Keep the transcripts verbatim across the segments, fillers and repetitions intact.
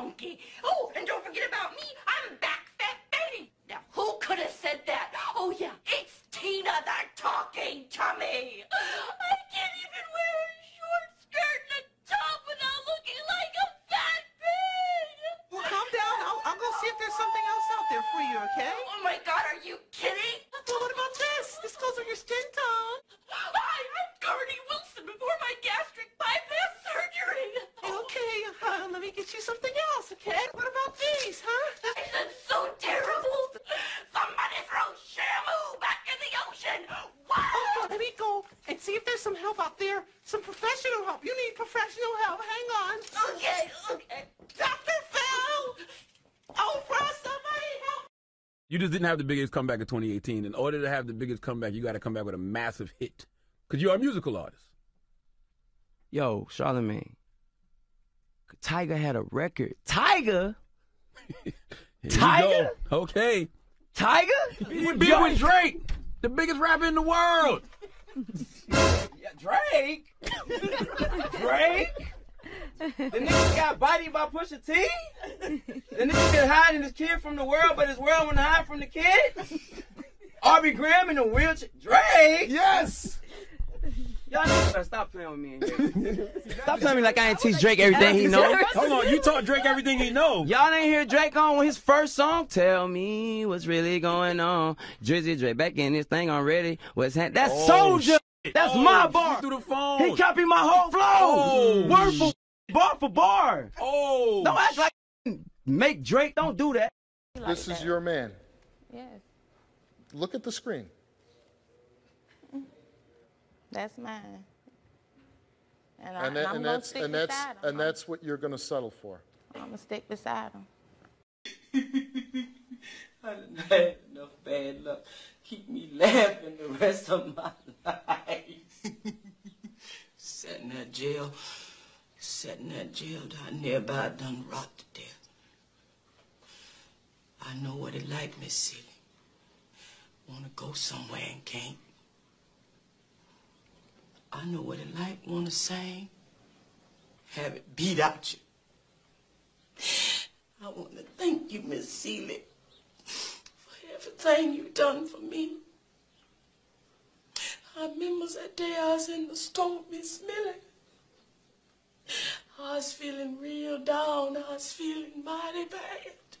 donkey. Oh, and don't forget about me. I'm back fat Betty. Now, who could have said that? Oh, yeah, it's Tina the talking tummy. I can't even wear a short skirt and a top without looking like a fat pig. Well, calm down. I'll, I'll go see if there's something else out there for you, okay? Oh, my God, are you kidding? Well, what about this? This goes on your skin tone. Hi, I'm Garney Wilson before my gastric bypass surgery. Okay, uh, let me get you something else, okay? What about these, huh? Isn't so terrible? Somebody throw Shamu back in the ocean. Wow! Oh, let me go and see if there's some help out there. Some professional help. You need professional help. Hang on. Okay, okay. Doctor Phil! Oh, bro, somebody help! You just didn't have the biggest comeback of twenty eighteen. In order to have the biggest comeback, you got to come back with a massive hit. Because you're a musical artist. Yo, Charlamagne. Tiger had a record. Tiger? Tiger? Okay. Tiger? He beat with Drake, the biggest rapper in the world. Yeah, Drake? Drake? The nigga got bodied by Pusha T? The nigga been hiding his kid from the world, but his world wouldn't hide from the kid? Arby Graham in a wheelchair? Drake? Yes! Y'all better stop playing with me in here. Stop playing me like I ain't teach Drake everything he knows. Hold on, you taught Drake everything he knows. Y'all ain't hear Drake on his first song. Tell me what's really going on. Drizzy Drake back in this thing already. What's that? That's oh, Soldier. Shit. That's oh, my bar. Through the phone. He copied my whole flow. Oh, word for bar for bar. Oh. Don't act like make Drake. Don't do that. Like this that. Is your man. Yes. Yeah. Look at the screen. That's mine. And, I, and, that, and, and that's and that's him. and that's what you're gonna settle for. I'm gonna stick beside him. I didn't have enough bad luck. Keep me laughing the rest of my life. Sat in that jail, sat in that jail down nearby, done rot to death. I know what it like, Miss City. Wanna go somewhere and can't. I know what it like, want to sing, have it beat out you. I want to thank you, Miss Seeley, for everything you've done for me. I remember that day I was in the store, Miss Millie. I was feeling real down. I was feeling mighty bad.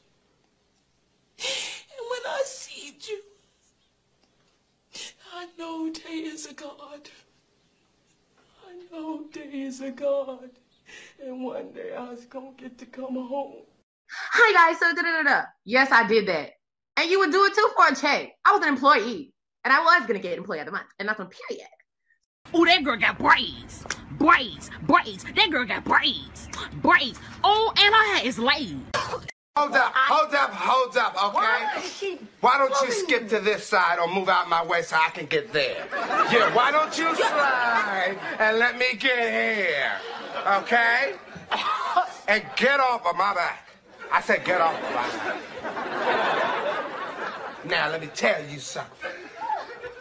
And when I see you, I know there is a God. I know there is a God, and one day I was gonna get to come home. Hi guys, so da da da da. Yes, I did that, and you would do it too for a check. I was an employee, and I was gonna get employee of the month, and that's on period. Oh, that girl got braids, braids, braids. That girl got braids, braids. Oh, and her hair is laid. Hold up, hold up, hold up, okay? Why, why don't you skip to this side or move out my way so I can get there? Yeah, why don't you slide and let me get here, okay? And get off of my back. I said get off of my back. Now, let me tell you something.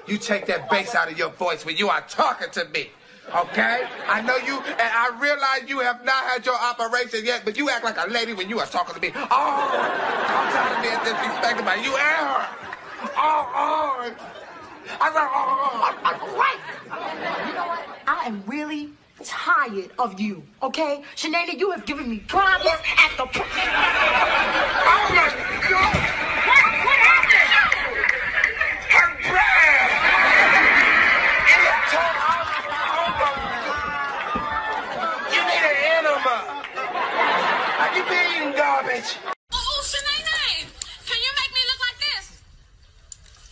You take that bass out of your voice when you are talking to me. Okay? I know you, and I realize you have not had your operation yet, but you act like a lady when you are talking to me. Oh, I'm trying to be disrespected by you and her. Oh, oh. I said, oh, I'm right. You know what? I am really tired of you, okay? Shanae, you have given me problems at the... Oh, my God. What, what happened? Her breath. You being garbage. Ooh, ooh, Shanae, can you make me look like this?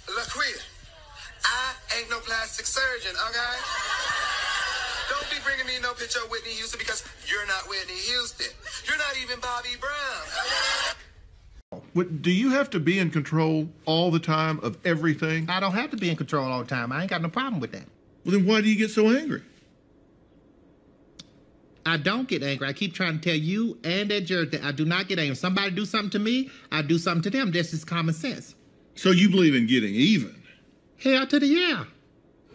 LaQuita, I ain't no plastic surgeon, okay? Don't be bringing me no picture of Whitney Houston because you're not Whitney Houston. You're not even Bobby Brown, okay? What, do you have to be in control all the time of everything? I don't have to be in control all the time. I ain't got no problem with that. Well, then why do you get so angry? I don't get angry. I keep trying to tell you and that jerk that I do not get angry. If somebody do something to me, I do something to them. That's just common sense. So you believe in getting even? Hell to the yeah.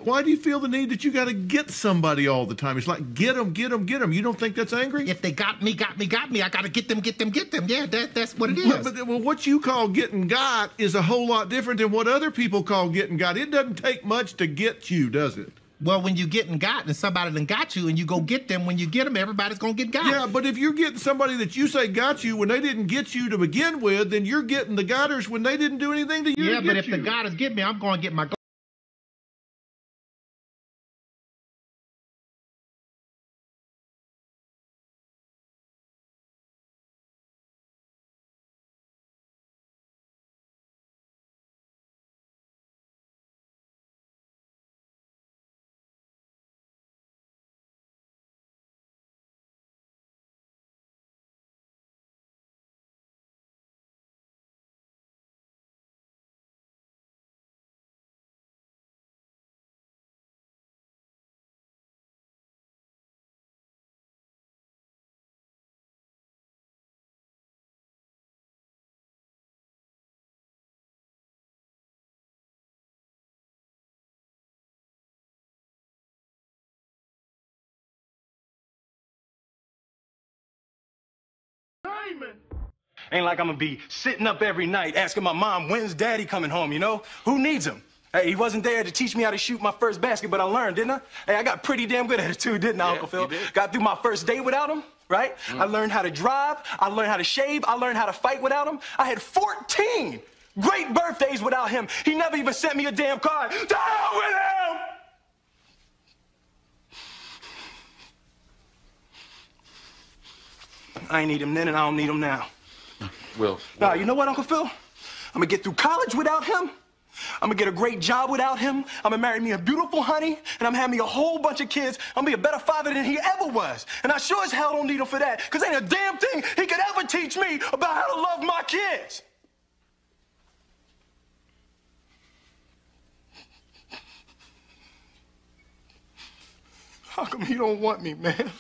Why do you feel the need that you got to get somebody all the time? It's like, get them, get them, get them. You don't think that's angry? If they got me, got me, got me, I got to get them, get them, get them. Yeah, that, that's what it is. But, but well, what you call getting got is a whole lot different than what other people call getting got. It doesn't take much to get you, does it? Well, when you getting got and somebody done got you and you go get them, when you get them, everybody's going to get got. Yeah, but if you're getting somebody that you say got you when they didn't get you to begin with, then you're getting the gotters when they didn't do anything to you. Yeah, to but if you. The gotters get me, I'm going to get my Ain't like I'm gonna be sitting up every night asking my mom, when's daddy coming home, you know? Who needs him? Hey, he wasn't there to teach me how to shoot my first basket, but I learned, didn't I? Hey, I got pretty damn good at it too, didn't I, yeah, Uncle Phil? Got through my first day without him, right? Mm. I learned how to drive, I learned how to shave, I learned how to fight without him. I had fourteen great birthdays without him. He never even sent me a damn card. To hell with him! I ain't need him then, and I don't need him now. Well, now, well. You know what, Uncle Phil? I'm gonna get through college without him. I'm gonna get a great job without him. I'm gonna marry me a beautiful honey, and I'm having me a whole bunch of kids. I'm gonna be a better father than he ever was. And I sure as hell don't need him for that, because ain't a damn thing he could ever teach me about how to love my kids. How come he don't want me, man?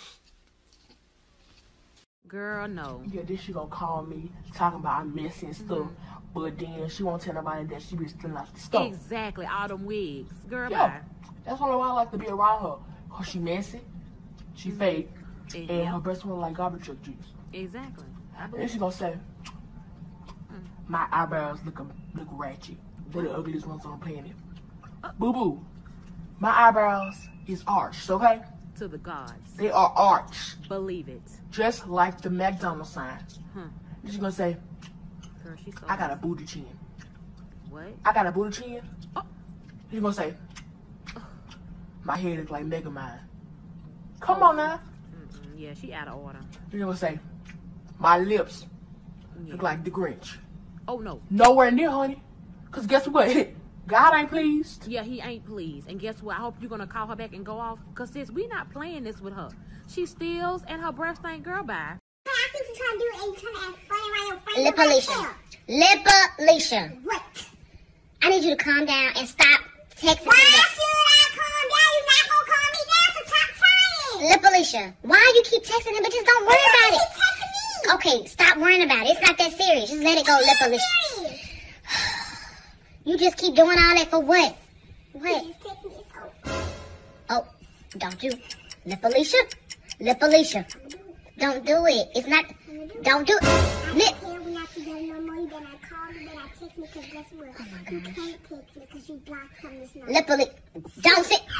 Girl, no. Yeah, then she gonna call me talking about I'm messy and stuff, mm-hmm. but then she won't tell nobody that she be stealing out the stuff. Exactly, all them wigs. Girl, yeah. Bye. That's why I like to be around her. Cause she messy, she mm-hmm. fake, exactly. and her breasts smell like garbage truck juice. Exactly. I believe. And she gonna say, my eyebrows look look ratchet. They're the ugliest ones on the planet. Uh, boo boo, my eyebrows is arched, okay? To the gods. They are arch. Believe it. Just like the McDonald's sign. Huh. She's gonna say, girl, she's so I got a booty chin. What? I got a booty chin. Oh. She's gonna say, oh. my head is like Megamind. Come oh. on now. Mm-mm. Yeah, she out of order. She's gonna say, my lips yeah. look like the Grinch. Oh no. Nowhere near, honey. Cause guess what? God ain't pleased. Yeah, he ain't pleased. And guess what? I hope you're going to call her back and go off. Because sis, we not playing this with her. She steals and her breath ain't girl bye. I think she's trying to do it and trying to act funny right in front of Lip-alicia. What? I need you to calm down and stop texting. Why should I calm down? You're not going to calm me down, so stop trying. Lip-alicia, why you keep texting him but just don't worry why about it? Keep texting me? Okay, stop worrying about it. It's not that serious. Just let it go, Lip-alicia. You just keep doing all that for what? What? Oh, don't you. Lip-alicia. Lip-alicia. Don't do it. It's not. Don't do it. Lip. I don't care. We're not together no more. You better call me. You better text me because guess what? Oh my gosh. You can't text me because you blocked from this number. Lip-alicia. Don't sit. I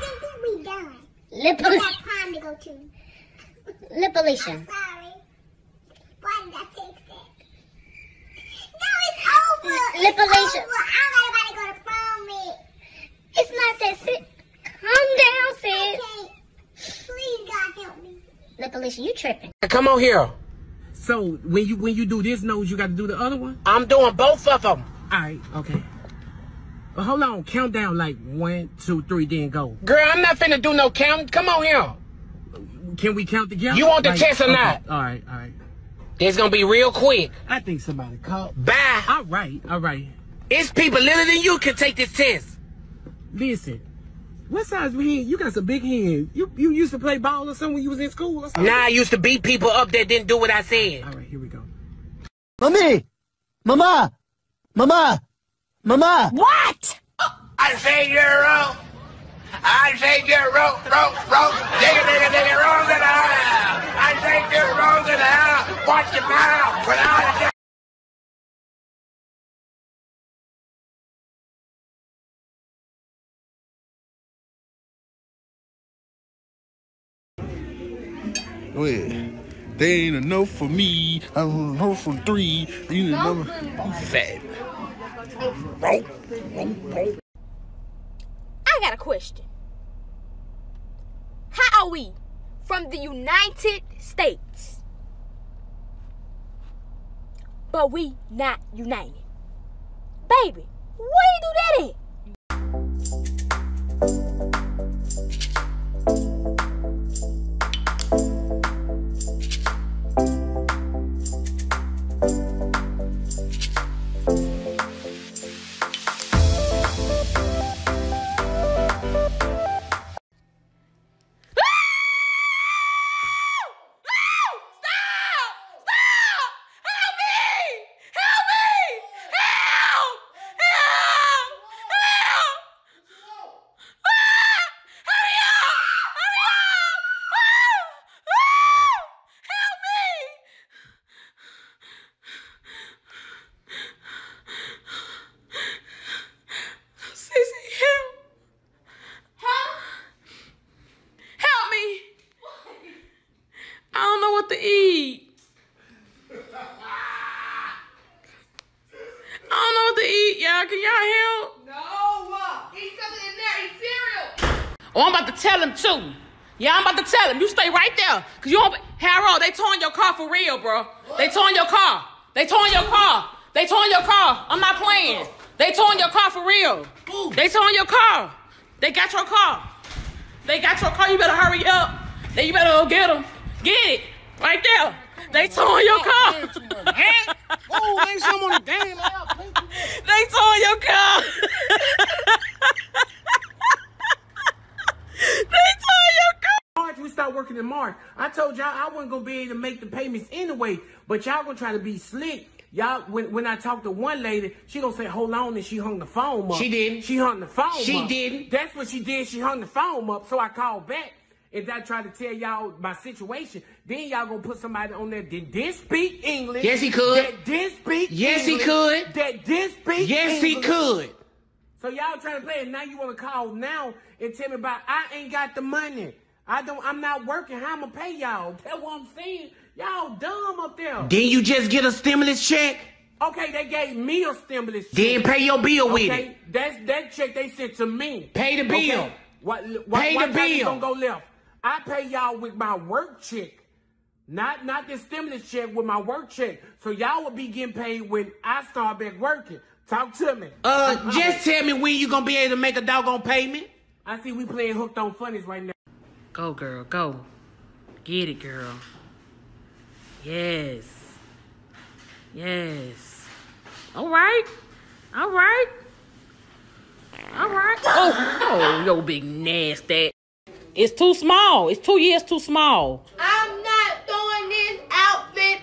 think that we done. Lip-alicia. We got time to go to. Lip-alicia. I'm sorry. Why did I text that? No, it's over. Lip-alicia. I'm not about to go to prom with. It's not that sick. Calm down, sis. Okay. Please, God, help me. Lip-alicia, you tripping. Come on here. So, when you when you do this nose, you got to do the other one? I'm doing both of them. All right, okay. But hold on. Count down like one, two, three, then go. Girl, I'm not finna do no count. Come on here. Can we count together? You want the like, test or okay. not? All right, all right. It's gonna be real quick. I think somebody called. Bye. All right, all right. It's people littler than you can take this test. Listen, what size of hand? You got some big hands. You you used to play ball or something when you was in school or something? Nah, I used to beat people up that didn't do what I said. All right, here we go. Mommy! Mama! Mama! Mama! What? Oh. I say you're wrong. I say you're wrong, wrong, wrong. Digga, digga, digga, wrong in the house. I say you're wrong in the house. Watch your mouth when I. Well, they ain't enough for me. I don't know for three. You know, I'm fat. I got a question. How are we from the United States, but we not united? Baby, where you do that at? Can y'all help? No. Eat something in there. Eat cereal. Oh, I'm about to tell him too. Yeah, I'm about to tell him. You stay right there. Because you don't... Harold, they torn your car for real, bro. What? They torn your car. They torn your car. They torn your car. I'm not playing. They torn your car for real. Ooh. They torn your car. They got your car. They got your car. You better hurry up. Then you better go get them. Get it. Right there. They torn your car. Oh, ain't someone on the damn out. They tore your car. They tore your car. March, we start working in March. I told y'all I wasn't gonna be able to make the payments anyway, but y'all gonna try to be slick. Y'all, when when I talked to one lady, she gonna say, "Hold on," and she hung the phone up. She didn't. She hung the phone. She up. didn't. That's what she did. She hung the phone up. So I called back. If I try to tell y'all my situation, then y'all gonna put somebody on there that didn't speak English. Yes, he could. That didn't speak Yes, English, he could. That didn't speak Yes, English. he could. So y'all trying to play it. Now you want to call now and tell me about, I ain't got the money. I don't, I'm not working. How I'm gonna pay y'all? That's what I'm saying. Y'all dumb up there. Didn't you just get a stimulus check? Okay, they gave me a stimulus check. Didn't pay your bill with okay, it. That's, that check they sent to me. Pay the bill. Okay. What, what, pay what the bill. Don't go left. I pay y'all with my work check, not not this stimulus check, with my work check. So y'all will be getting paid when I start back working. Talk to me. Uh, just tell me when you gonna be able to make a doggone payment. I see we playing Hooked on Funnies right now. Go, girl, go. Get it, girl. Yes. Yes. All right. All right. All right. Oh, oh, yo, big nasty. It's too small. It's two years too small. I'm not throwing this outfit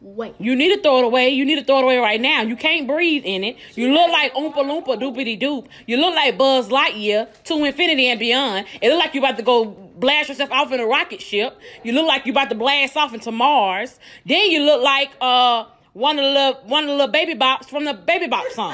away. You need to throw it away. You need to throw it away right now. You can't breathe in it. You look like Oompa Loompa doopity doop. You look like Buzz Lightyear to infinity and beyond. It look like you about to go blast yourself off in a rocket ship. You look like you about to blast off into Mars. Then you look like uh one of the little, one of the little baby bops from the Baby Bop song.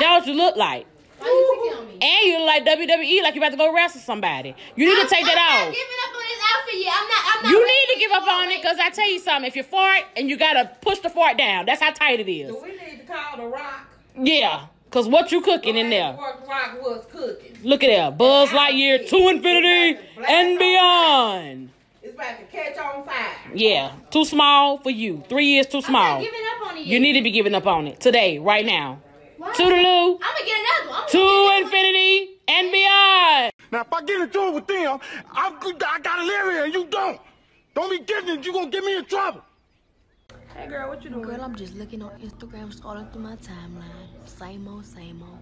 That's what you look like. And you look like W W E, like you about to go wrestle somebody. You need I'm, to take I'm that not off. Giving up on this outfit yet. I'm not, I'm not you need to give up on it, because I tell you something. If you fart and you got to push the fart down, that's how tight it is. So we need to call The Rock. Yeah, because what you cooking in there? What Rock was cooking. Look at that. Buzz Lightyear to infinity and beyond. It's about to catch on fire. Yeah, too small for you. Three years too small. I'm not giving up on it yet. You need to be giving up on it today, right now. Toodaloo. I'm gonna get another one. To infinity and beyond. Now, if I get into it with them, I'm, I gotta live here and you don't. Don't be getting it. You gonna get me in trouble. Hey, girl, what you doing? Girl, I'm just looking on Instagram, scrolling through my timeline. Same old, same old.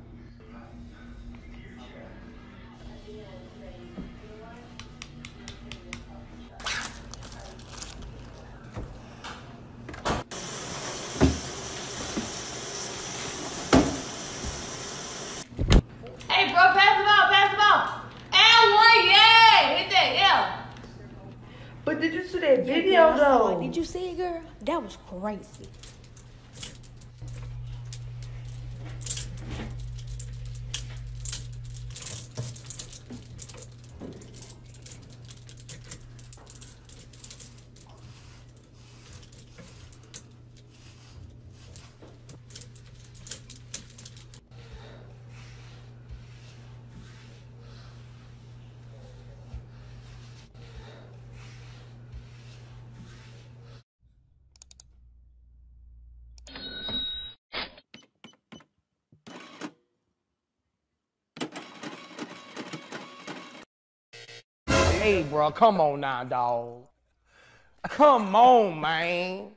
did video though. Did you see it, girl? That was crazy. Hey, bro, come on now, dog. Come on, man.